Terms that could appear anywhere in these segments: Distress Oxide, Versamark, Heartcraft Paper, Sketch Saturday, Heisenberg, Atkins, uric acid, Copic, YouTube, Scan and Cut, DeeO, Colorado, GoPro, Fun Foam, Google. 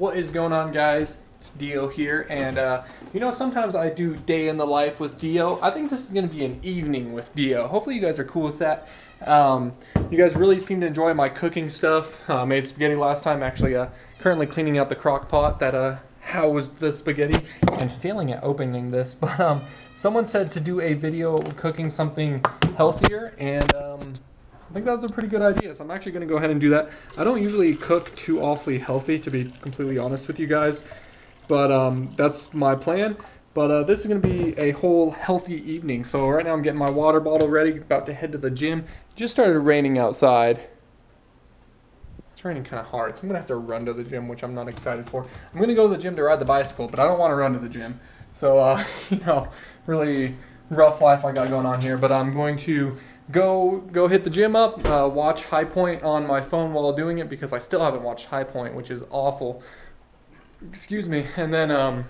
What is going on, guys? It's DeeO here, and you know, sometimes I do day in the life with DeeO. I think this is going to be an evening with DeeO. Hopefully you guys are cool with that. You guys really seem to enjoy my cooking stuff. I made spaghetti last time. Actually currently cleaning out the crock pot that how was the spaghetti and failing at opening this, but someone said to do a video cooking something healthier, and I think that's a pretty good idea, so I'm actually going to go ahead and do that. I don't usually cook too awfully healthy, to be completely honest with you guys, but that's my plan. But this is going to be a whole healthy evening. So right now I'm getting my water bottle ready, about to head to the gym. It just started raining outside. It's raining kind of hard, so I'm going to have to run to the gym, which I'm not excited for. I'm going to go to the gym to ride the bicycle, but I don't want to run to the gym. So, you know, really rough life I got going on here, but I'm going to go hit the gym up, watch High Point on my phone while doing it, because I still haven't watched High Point, which is awful. Excuse me. And then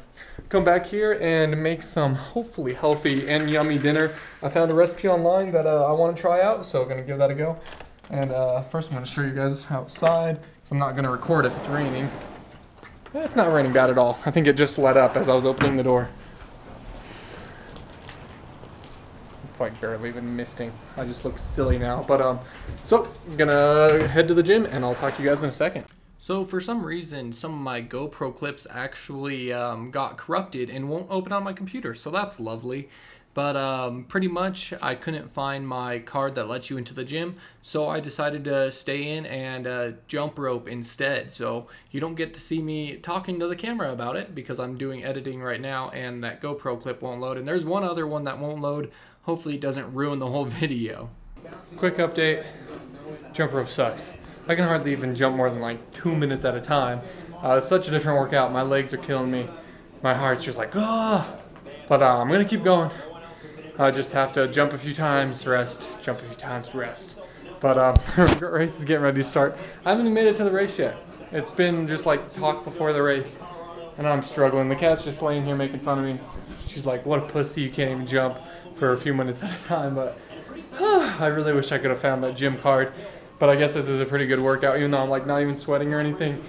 come back here and make some hopefully healthy and yummy dinner. I found a recipe online that I want to try out, so I'm going to give that a go. And first I'm going to show you guys outside, because I'm not going to record if it's raining. It's not raining bad at all. I think it just let up as I was opening the door. Like barely even misting. I just look silly now, but so I'm gonna head to the gym and I'll talk to you guys in a second. So for some reason, some of my GoPro clips actually got corrupted and won't open on my computer, so that's lovely. But pretty much I couldn't find my card that lets you into the gym, so I decided to stay in and jump rope instead, so you don't get to see me talking to the camera about it, because I'm doing editing right now and that GoPro clip won't load, and there's one other one that won't load. Hopefully it doesn't ruin the whole video. Quick update, jump rope sucks. I can hardly even jump more than like 2 minutes at a time. It's such a different workout. My legs are killing me. My heart's just like, ah! But I'm going to keep going. I just have to jump a few times, rest, jump a few times, rest. But the race is getting ready to start. I haven't even made it to the race yet. It's been just like talk before the race. And I'm struggling. The cat's just laying here making fun of me. She's like, what a pussy, you can't even jump for a few minutes at a time. But I really wish I could have found that gym card. But I guess this is a pretty good workout, even though I'm like not even sweating or anything.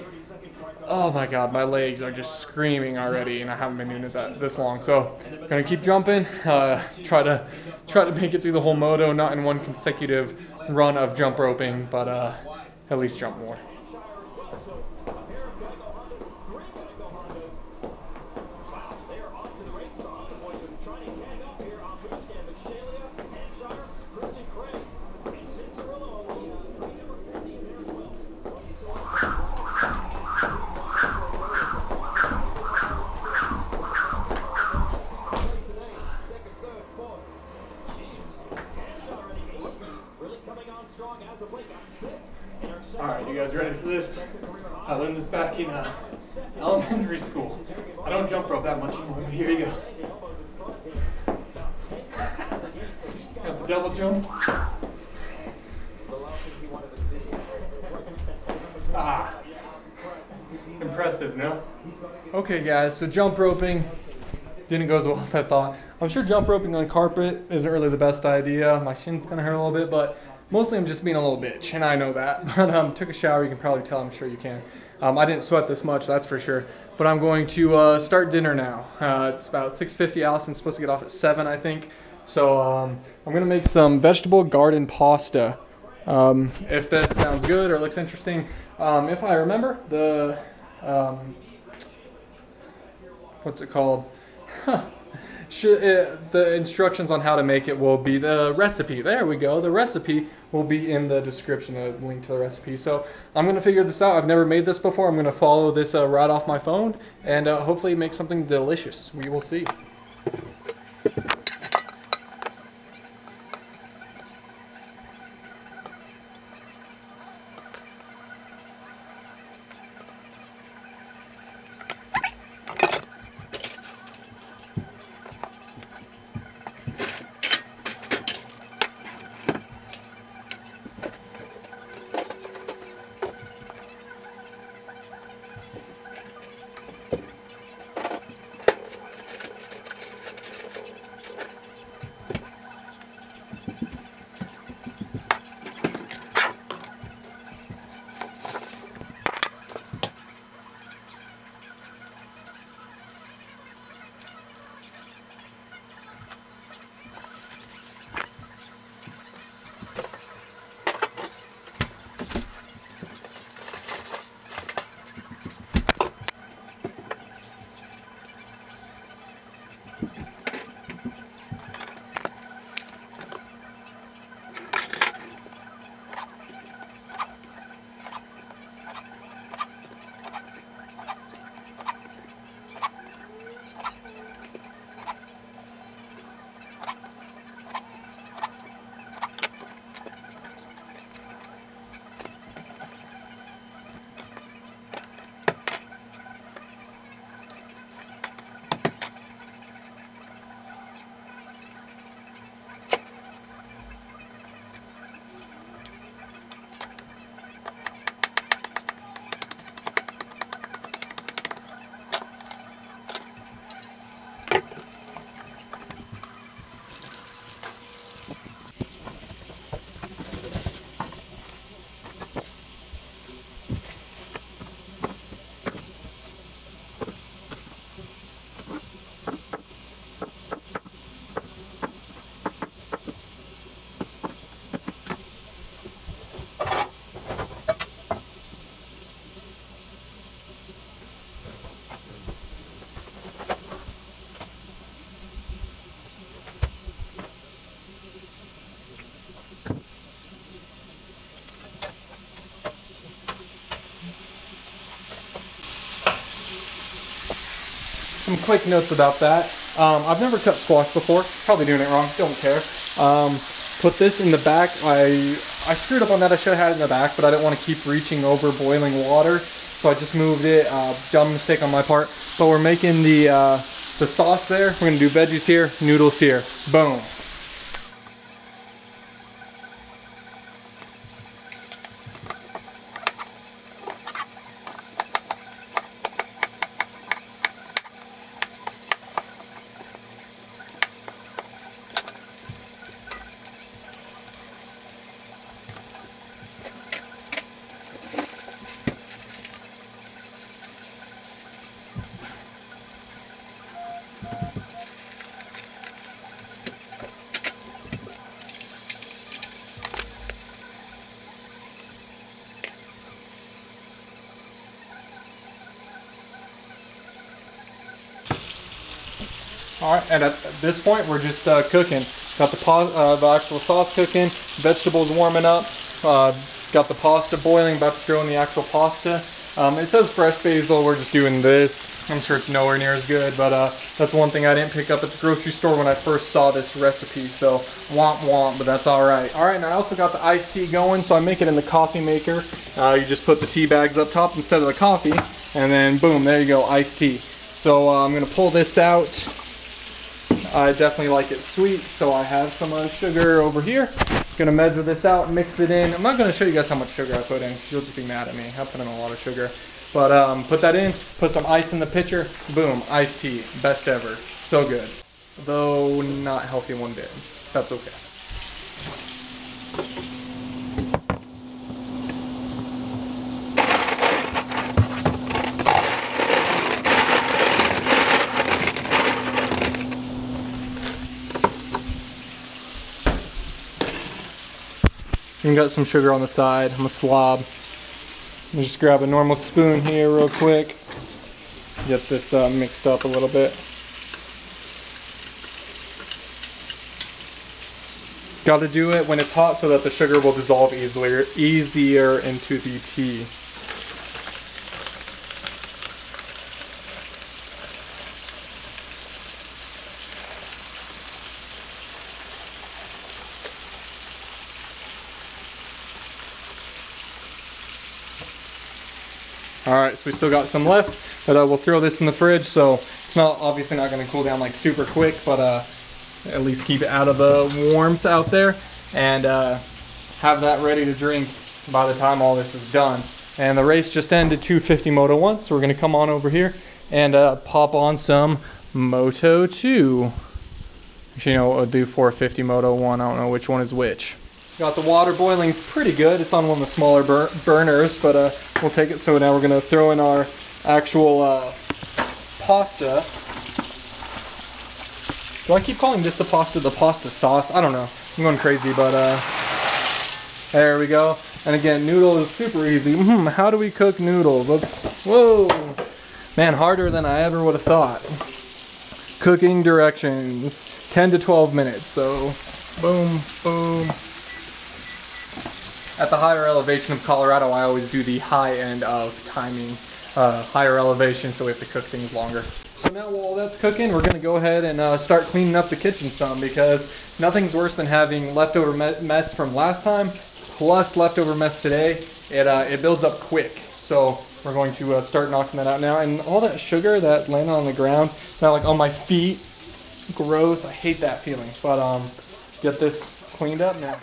Oh my god, my legs are just screaming already, and I haven't been doing it this long. So I'm gonna keep jumping, try to make it through the whole moto, not in one consecutive run of jump roping, but at least jump more. Alright, you guys ready for this? I learned this back in elementary school. I don't jump rope that much anymore. Here you go. Got the double jumps. Ah. Impressive, no? Okay guys, so jump roping didn't go as well as I thought. I'm sure jump roping on carpet isn't really the best idea. My shin's gonna hurt a little bit, but mostly I'm just being a little bitch, and I know that. But took a shower, you can probably tell, I'm sure you can. I didn't sweat this much, that's for sure. But I'm going to start dinner now. It's about 6:50, Allison's supposed to get off at 7, I think. So I'm gonna make some vegetable garden pasta. If that sounds good or looks interesting. If I remember, the, what's it called? Huh. The instructions on how to make it will be the recipe. There we go. The recipe will be in the description, a link to the recipe. So I'm going to figure this out. I've never made this before. I'm going to follow this right off my phone and hopefully make something delicious. We will see. some quick notes about that. I've never cut squash before, probably doing it wrong, don't care. Put this in the back. I screwed up on that. I should have had it in the back, but I didn't want to keep reaching over boiling water, so I just moved it. Dumb mistake on my part. But we're making the sauce there. We're gonna do veggies here, noodles here. Boom. All right, and at this point, we're just cooking. Got the actual sauce cooking, vegetables warming up, got the pasta boiling, about to throw in the actual pasta. It says fresh basil, we're just doing this. I'm sure it's nowhere near as good, but that's one thing I didn't pick up at the grocery store when I first saw this recipe, so womp, but that's all right. All right, and I also got the iced tea going, so I make it in the coffee maker. You just put the tea bags up top instead of the coffee, and then boom, there you go, iced tea. So I'm gonna pull this out. I definitely like it sweet, so I have some sugar over here. Gonna measure this out, mix it in. I'm not gonna show you guys how much sugar I put in, because you'll just be mad at me. I put in a lot of sugar. But put that in, put some ice in the pitcher, boom, iced tea, best ever. So good. Though not healthy one bit, that's okay. And got some sugar on the side. I'm a slob. I'll just grab a normal spoon here real quick. Get this mixed up a little bit. Got to do it when it's hot so that the sugar will dissolve easier into the tea. Alright, so we still got some left, but we'll throw this in the fridge, so it's not obviously not going to cool down like super quick, but at least keep it out of the warmth out there, and have that ready to drink by the time all this is done. And the race just ended 250 Moto 1, so we're going to come on over here and pop on some Moto 2. Actually, you know, we'll do 450 Moto 1, I don't know which one is which. Got the water boiling pretty good. It's on one of the smaller burners, but we'll take it. So now we're gonna throw in our actual pasta. Do I keep calling this the pasta sauce? I don't know, I'm going crazy, but there we go. And again, noodles is super easy. How do we cook noodles? Whoa, man, harder than I ever would have thought. Cooking directions, 10 to 12 minutes, so boom. At the higher elevation of Colorado, I always do the high end of timing, higher elevation, so we have to cook things longer. So now while that's cooking, we're gonna go ahead and start cleaning up the kitchen some, because nothing's worse than having leftover mess from last time, plus leftover mess today. It builds up quick, so we're going to start knocking that out now. And all that sugar that landed on the ground, now like on my feet, gross, I hate that feeling. But get this cleaned up now.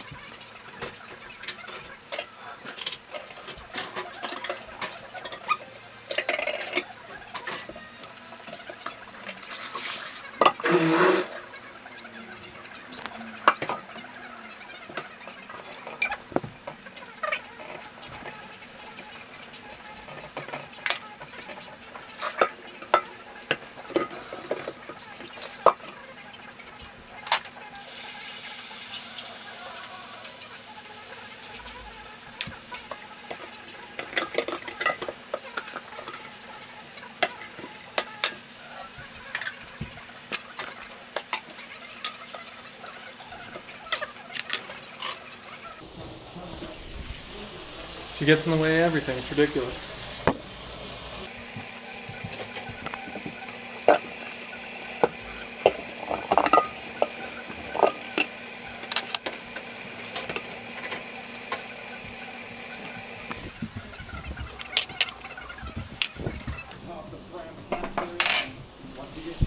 She gets in the way of everything, it's ridiculous.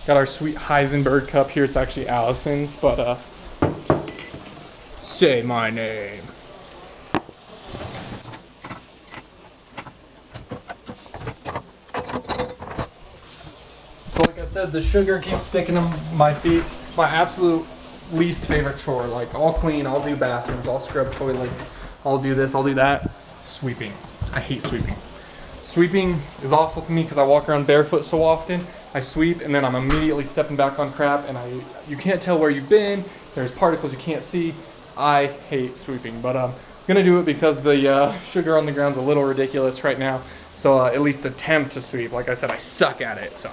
Got our sweet Heisenberg cup here. It's actually Allison's, but say my name. So like I said, the sugar keeps sticking to my feet. My absolute least favorite chore. Like, I'll clean, I'll do bathrooms, I'll scrub toilets, I'll do this, I'll do that. Sweeping. I hate sweeping. Sweeping is awful to me because I walk around barefoot so often. I sweep and then I'm immediately stepping back on crap and you can't tell where you've been. There's particles you can't see. I hate sweeping, but I'm gonna do it because the sugar on the ground's a little ridiculous right now. So at least attempt to sweep. Like I said, I suck at it, so.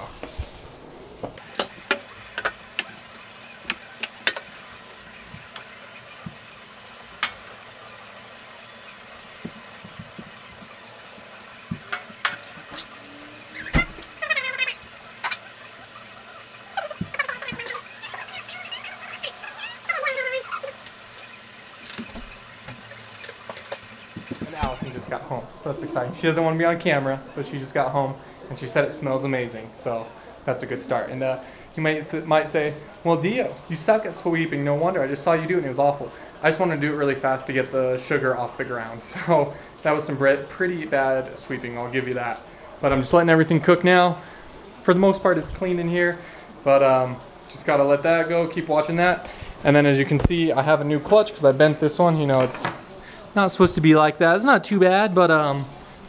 Allison just got home, so that's exciting. She doesn't want to be on camera, but she just got home and she said it smells amazing, so that's a good start. And you might say, well, DeeO, you suck at sweeping, no wonder, I just saw you do it and it was awful. I just wanted to do it really fast to get the sugar off the ground, so that was some pretty bad sweeping, I'll give you that. But I'm just letting everything cook now. For the most part, it's clean in here, but just gotta let that go, keep watching that. And then as you can see, I have a new clutch because I bent this one, you know, it's not supposed to be like that. It's not too bad, but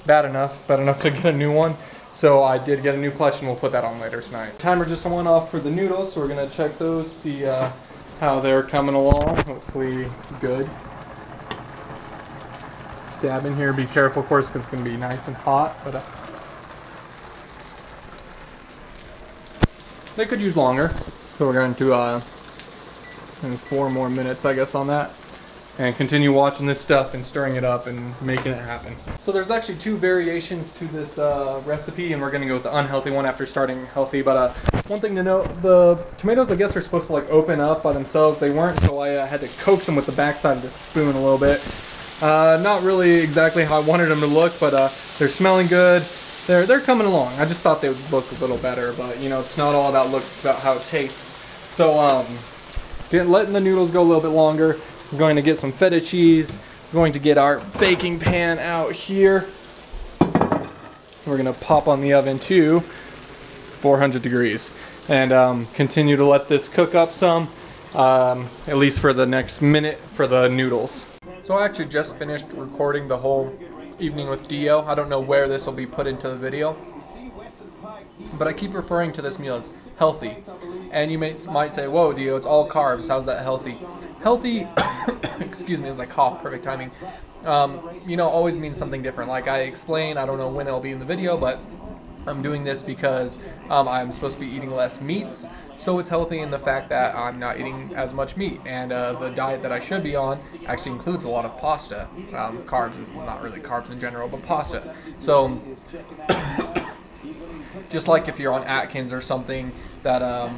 bad enough to get a new one. So I did get a new clutch and we'll put that on later tonight. Timer just went off for the noodles, so we're gonna check those, see how they're coming along. Hopefully good. Stab in here, be careful of course because it's gonna be nice and hot, but they could use longer, so we're going to in 4 more minutes I guess on that. And continue watching this stuff and stirring it up and making it happen. So there's actually 2 variations to this recipe, and we're gonna go with the unhealthy one after starting healthy. But one thing to note, the tomatoes I guess are supposed to like open up by themselves. They weren't, so I had to coax them with the backside of the spoon a little bit. Not really exactly how I wanted them to look, but they're smelling good. They're coming along. I just thought they would look a little better, but you know, it's not all about looks, it's about how it tastes. So letting the noodles go a little bit longer. We're going to get some feta cheese. We're going to get our baking pan out here. We're gonna pop on the oven to 400 degrees and continue to let this cook up some, at least for the next minute for the noodles. So I actually just finished recording the whole evening with DeeO. I don't know where this will be put into the video, but I keep referring to this meal as healthy. And you might say, whoa, DeeO, it's all carbs, how's that healthy? Healthy, excuse me, as I cough, perfect timing, you know, always means something different. Like I explained, I don't know when it'll be in the video, but I'm doing this because I'm supposed to be eating less meats, so it's healthy in the fact that I'm not eating as much meat, and the diet that I should be on actually includes a lot of pasta. Carbs, well, not really carbs in general, but pasta. So, just like if you're on Atkins or something, that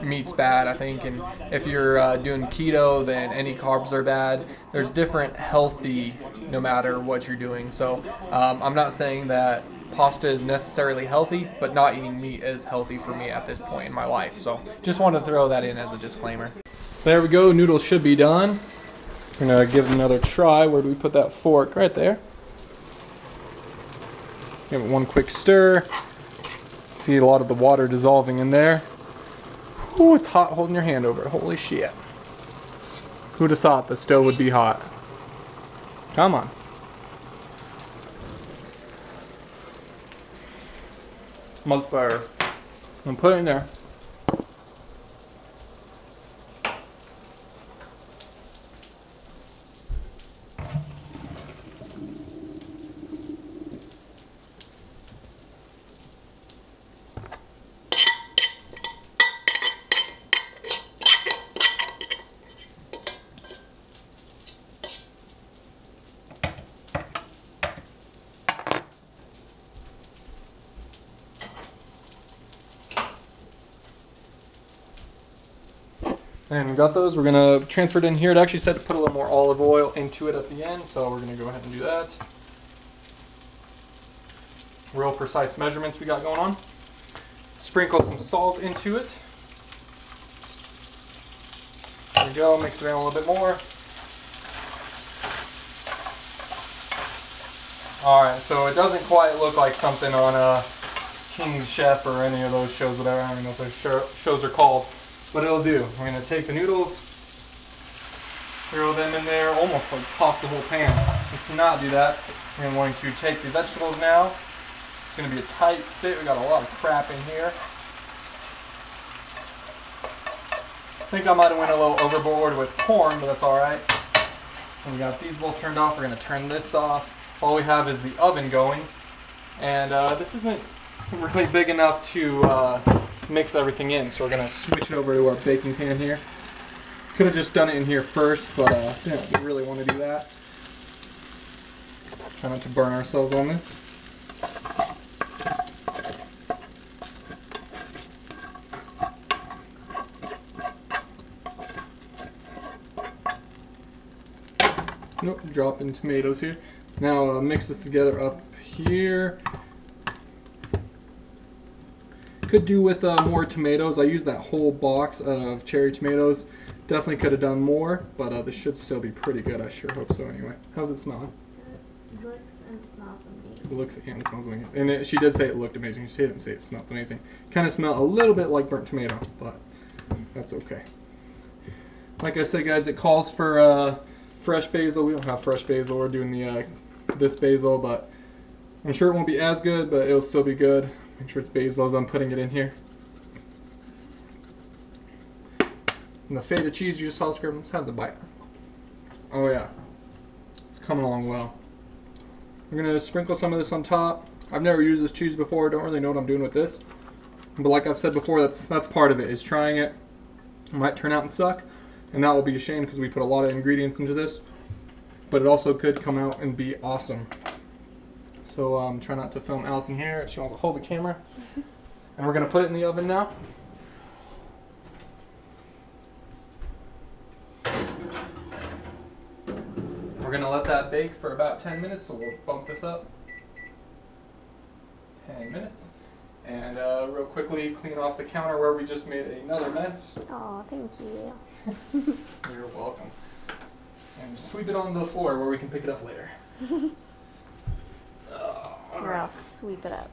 meat's bad, I think, and if you're doing keto, then any carbs are bad. There's different healthy no matter what you're doing. So I'm not saying that pasta is necessarily healthy, but not eating meat is healthy for me at this point in my life. So just wanted to throw that in as a disclaimer. There we go, noodles should be done. We're gonna give it another try. Where do we put that fork? Right there. Give it one quick stir. See a lot of the water dissolving in there. Ooh, it's hot holding your hand over it. Holy shit. Who'd have thought the stove would be hot? Come on. Motherfucker. I'm gonna put it in there. And we got those, we're gonna transfer it in here. It actually said to put a little more olive oil into it at the end, so we're gonna go ahead and do that. Real precise measurements we got going on. Sprinkle some salt into it. There we go, mix it in a little bit more. Alright, so it doesn't quite look like something on King Chef or any of those shows, whatever. I don't even know what those shows are called, but it'll do. We're going to take the noodles, throw them in there, almost like toss the whole pan. Let's not do that. We're going to take the vegetables now. It's going to be a tight fit. We got a lot of crap in here. I think I might have went a little overboard with corn, but that's alright. We got these both turned off. We're going to turn this off. All we have is the oven going, and this isn't really big enough to mix everything in, so we're going to switch it over to our baking pan here. Could have just done it in here first, but didn't really want to do that. Try not to burn ourselves on this. Nope, dropping tomatoes here. Now mix this together up here. Could do with more tomatoes. I used that whole box of cherry tomatoes. Definitely could have done more, but this should still be pretty good. I sure hope so anyway. How's it smelling? It looks and smells amazing. It looks and smells amazing. And she did say it looked amazing. She didn't say it smelled amazing. Kind of smelled a little bit like burnt tomato, but that's okay. Like I said, guys, it calls for fresh basil. We don't have fresh basil. We're doing the this basil, but I'm sure it won't be as good, but it'll still be good. Make sure it's basil as I'm putting it in here. And the feta cheese you just saw, let's have the bite. Oh yeah, it's coming along well. I'm gonna sprinkle some of this on top. I've never used this cheese before. Don't really know what I'm doing with this, but like I've said before, that's part of it, is trying it. It might turn out and suck, and that will be a shame because we put a lot of ingredients into this, but it also could come out and be awesome. So try not to film Allison here. She wants to hold the camera. And we're going to put it in the oven now. We're going to let that bake for about 10 minutes, so we'll bump this up. 10 minutes. And real quickly clean off the counter where we just made another mess. Oh, thank you. You're welcome. And sweep it onto the floor where we can pick it up later. Or I'll sweep it up.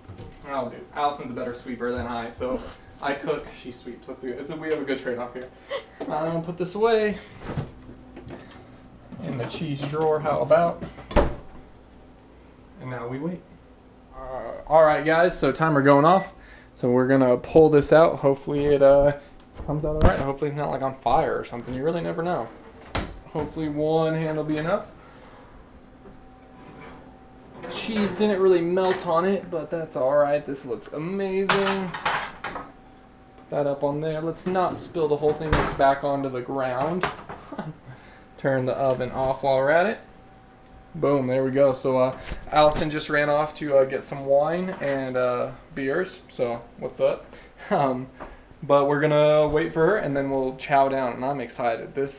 Oh, dude. Allison's a better sweeper than I, so I cook, she sweeps. Let's do it. We have a good trade-off here. I'm going to put this away in the cheese drawer, how about? And now we wait. Alright, guys, so timer going off. So we're going to pull this out. Hopefully it comes out alright. Hopefully it's not like on fire or something. You really never know. Hopefully one hand will be enough. Cheese didn't really melt on it, but that's alright. This looks amazing. Put that up on there. Let's not spill the whole thing back onto the ground. Turn the oven off while we're at it. Boom, there we go. So Allison just ran off to get some wine and beers, so what's up? But we're gonna wait for her and then we'll chow down, and I'm excited. This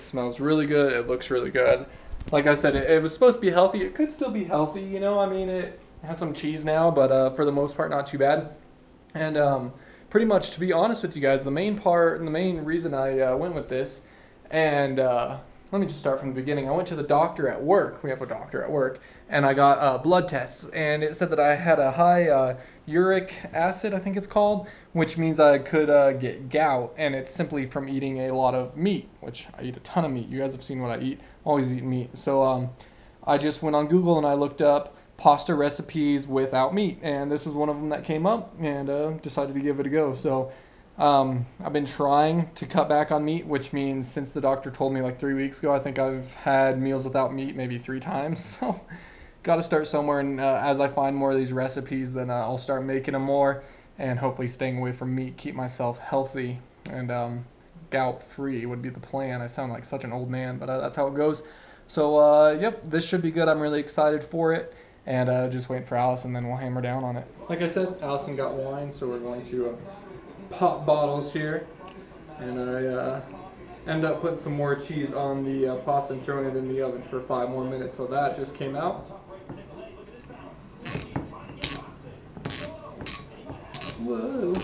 smells really good. It looks really good. Like I said, it was supposed to be healthy. It could still be healthy, you know. I mean, it has some cheese now, but for the most part, not too bad. And pretty much, to be honest with you guys, the main reason I went with this, and let me just start from the beginning. I went to the doctor at work. We have a doctor at work, and I got blood tests, and it said that I had a high uric acid, I think it's called, which means I could get gout, and it's simply from eating a lot of meat, which I eat a ton of meat. You guys have seen what I eat. Always eat meat. So I just went on Google and I looked up pasta recipes without meat, and this was one of them that came up, and decided to give it a go. So I've been trying to cut back on meat, which means since the doctor told me like 3 weeks ago, I think I've had meals without meat maybe 3 times. So got to start somewhere, and as I find more of these recipes, then I'll start making them more, and hopefully staying away from meat, keep myself healthy, and gout-free would be the plan. I sound like such an old man, but that's how it goes. So, yep, this should be good. I'm really excited for it, and just wait for Allison, then we'll hammer down on it. Like I said, Allison got wine, so we're going to pop bottles here, and I end up putting some more cheese on the pasta and throwing it in the oven for 5 more minutes, so that just came out. Whoa.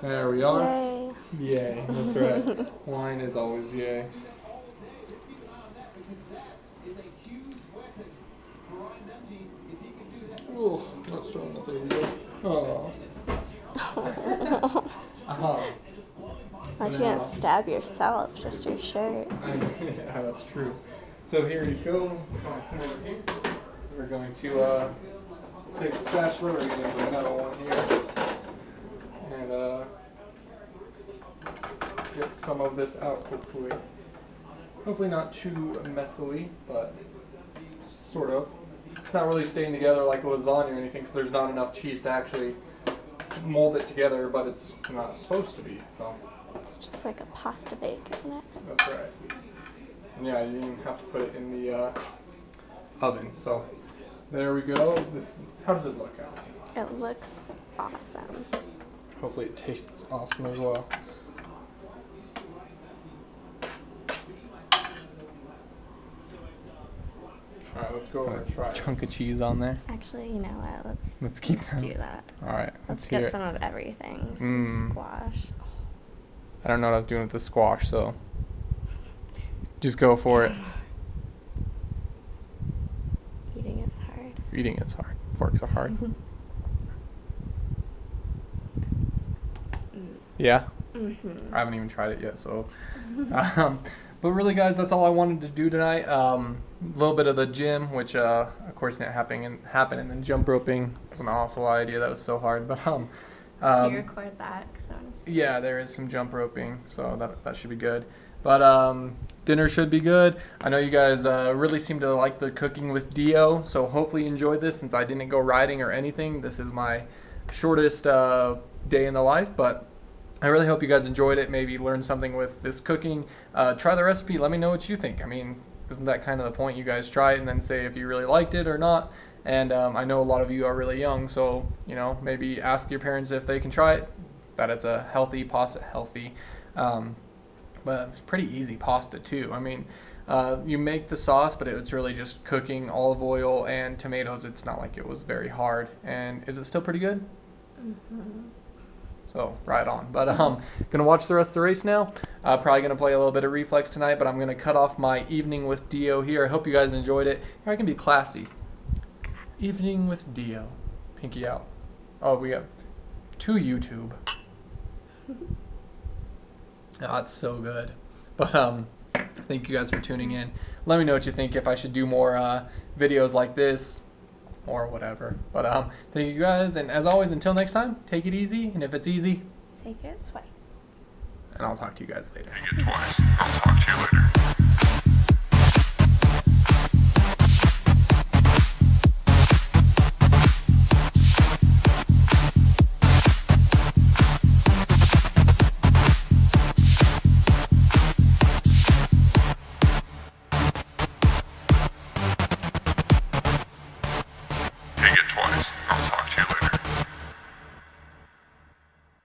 There we are. Yay. Yay, that's right. Wine is always yay. Oh, not strong enough. There we go. Oh. Uh-huh. So you can't stab yourself, just your shirt. Yeah, that's true. So here you go. We're going to take the spatula. We're going to do the metal one here. And get some of this out, hopefully. Hopefully not too messily, but sort of. It's not really staying together like lasagna or anything, because there's not enough cheese to actually mold it together, but it's not supposed to be, so. It's just like a pasta bake, isn't it? That's right. And yeah, you didn't even have to put it in the oven. So there we go. This, how does it look, Allison? It looks awesome. Hopefully it tastes awesome as well. All right, let's go over and try a chunk of cheese on there. Actually, you know what? Let's do that. All right, let's get some of everything. Some squash. I don't know what I was doing with the squash, so just go for it. Eating is hard. Eating is hard. Forks are hard. Yeah? I haven't even tried it yet, so. But really, guys, that's all I wanted to do tonight. A little bit of the gym, which of course didn't happen, and then jump roping was an awful idea. That was so hard. But did you record that? Yeah, there is some jump roping, so that should be good. But dinner should be good. I know you guys really seem to like the cooking with DeeO, so hopefully you enjoyed this. Since I didn't go riding or anything, this is my shortest day in the life, but I really hope you guys enjoyed it. Maybe learn something with this cooking. Try the recipe. Let me know what you think. I mean, isn't that kind of the point? You guys try it and then say if you really liked it or not. And I know a lot of you are really young, so you know, maybe ask your parents if they can try it. That it's a healthy pasta, but it's pretty easy pasta too. I mean, you make the sauce, but it's really just cooking olive oil and tomatoes. It's not like it was very hard. And is it still pretty good? Mm-hmm. So right on. But gonna watch the rest of the race now. Probably gonna play a little bit of reflex tonight, but I'm gonna cut off my evening with DeeO here. I hope you guys enjoyed it. Here I can be classy. Evening with DeeO. Pinky out. Oh, we have to YouTube. Oh, it's so good. But thank you guys for tuning in. Let me know what you think, if I should do more videos like this or whatever. But thank you guys, and as always, until next time, take it easy, and if it's easy, take it twice. And I'll talk to you guys later. Take it twice.